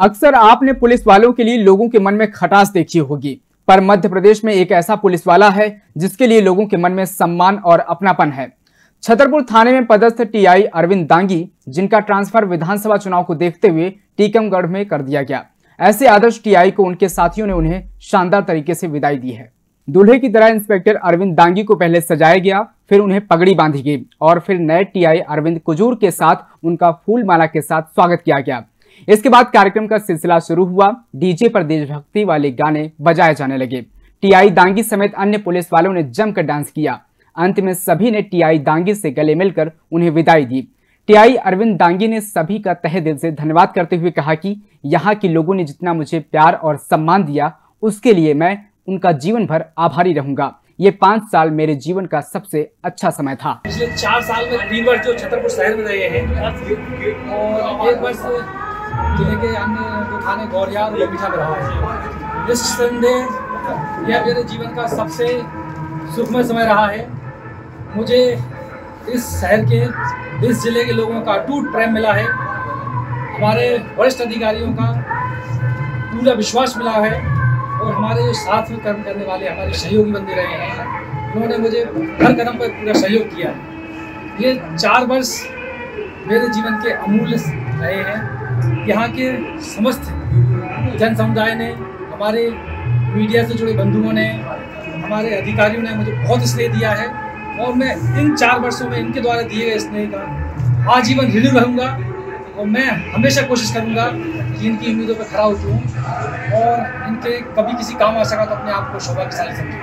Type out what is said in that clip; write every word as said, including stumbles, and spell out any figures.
अक्सर आपने पुलिस वालों के लिए लोगों के मन में खटास देखी होगी, पर मध्य प्रदेश में एक ऐसा पुलिस वाला है जिसके लिए लोगों के मन में सम्मान और अपनापन है। छतरपुर थाने में पदस्थ टीआई अरविंद दांगी, जिनका ट्रांसफर विधानसभा चुनाव को देखते हुए टीकमगढ़ में कर दिया गया। ऐसे आदर्श टीआई को उनके साथियों ने उन्हें शानदार तरीके से विदाई दी है। दूल्हे की तरह इंस्पेक्टर अरविंद दांगी को पहले सजाया गया, फिर उन्हें पगड़ी बांधी गई और फिर नए टीआई अरविंद कुजूर के साथ उनका फूलमाला के साथ स्वागत किया गया। इसके बाद कार्यक्रम का सिलसिला शुरू हुआ। डीजे पर देशभक्ति वाले गाने बजाए जाने लगे। टीआई दांगी समेत अन्य पुलिस वालों ने जमकर डांस किया। अंत में सभी ने टीआई दांगी से गले मिलकर उन्हें विदाई दी। टीआई अरविंद दांगी ने सभी का तहे दिल से धन्यवाद करते हुए कहा कि यहाँ के लोगों ने जितना मुझे प्यार और सम्मान दिया, उसके लिए मैं उनका जीवन भर आभारी रहूंगा। ये पाँच साल मेरे जीवन का सबसे अच्छा समय था। पिछले चार साल में तीन बार जो छतरपुर शहर में रहे हैं और एक वर्ष जिले के अन्य दो थाने गौरिया और लपिठा में रहा है। निस्संदेह यह मेरे जीवन का सबसे सुखमय समय रहा है। मुझे इस शहर के, इस जिले के लोगों का अटूट प्रेम मिला है। हमारे वरिष्ठ अधिकारियों का पूरा विश्वास मिला है और हमारे जो साथ में कर्म करने वाले हमारे सहयोगी बंदे रहे हैं, उन्होंने मुझे हर कदम पर पूरा सहयोग किया है। ये चार वर्ष मेरे जीवन के अमूल्य रहे हैं। यहाँ के समस्त जन समुदाय ने, हमारे मीडिया से जुड़े बंधुओं ने, हमारे अधिकारियों ने मुझे बहुत स्नेह दिया है और मैं इन चार वर्षों में इनके द्वारा दिए गए स्नेह का आजीवन ऋणी रहूँगा और मैं हमेशा कोशिश करूँगा कि इनकी उम्मीदों पर खड़ा उतरूँ और इनके कभी किसी काम आ सका तो अपने आप को सौभाग्यशाली समझूँ।